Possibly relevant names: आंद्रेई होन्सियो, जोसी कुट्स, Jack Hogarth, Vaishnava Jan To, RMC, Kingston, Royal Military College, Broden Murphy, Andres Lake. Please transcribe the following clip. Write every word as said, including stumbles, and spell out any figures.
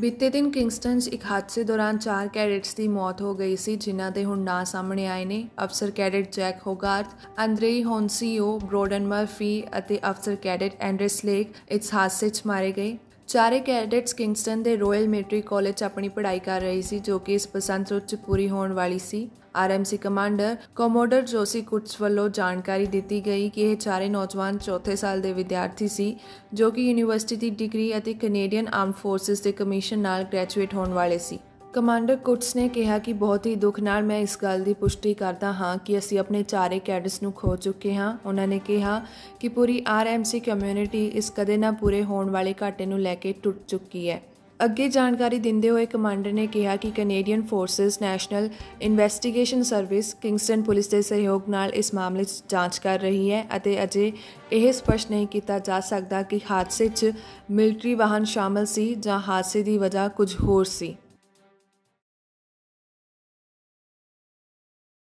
बीते दिन किंगस्टन च एक हादसे दौरान चार कैडेट्स की मौत हो गई सी, जिन्हां दे हुण नां सामने आए ने। अफसर cadet Jack Hogarth, आंद्रेई होन्सियो, Broden Murphy अते अफसर कैडेट एंड्रेस लेक इस हादसे च मारे गए। चारे कैडेट्स किंगस्टन के रॉयल मिलिट्री कॉलेज अपनी पढ़ाई कर रही थी, जो कि इस बसंत रुत पूरी होने वाली सी। RMC commander commodore जोसी कुट्स वालों जानकारी दी गई कि यह चारे नौजवान चौथे साल के विद्यार्थी सी, जो कि यूनीवर्सिटी की डिग्री और कैनेडियन आर्म्ड फोर्सेस के कमीशन नाल ग्रैजुएट होने वाले सी। कमांडर कुट्स ने कहा कि बहुत ही दुख नाल मैं इस गल की पुष्टि करता हाँ कि असी अपने चारे कैडेट्स नूं खो चुके हाँ। उन्होंने कहा कि पूरी आरएमसी कम्यूनिटी इस कदे ना पूरे होने वाले घाटे नूं लैके टुट चुकी है। अगे जानकारी दिंदे हुए कमांडर ने कहा कि Canadian Forces National Investigation Service Kingston police के सहयोग नाल इस मामले की जांच कर रही है अते अजे यह स्पष्ट नहीं किया जा सकता कि हादसे च मिलिट्री वाहन शामिल सी जां हादसे की वजह कुछ होर सी।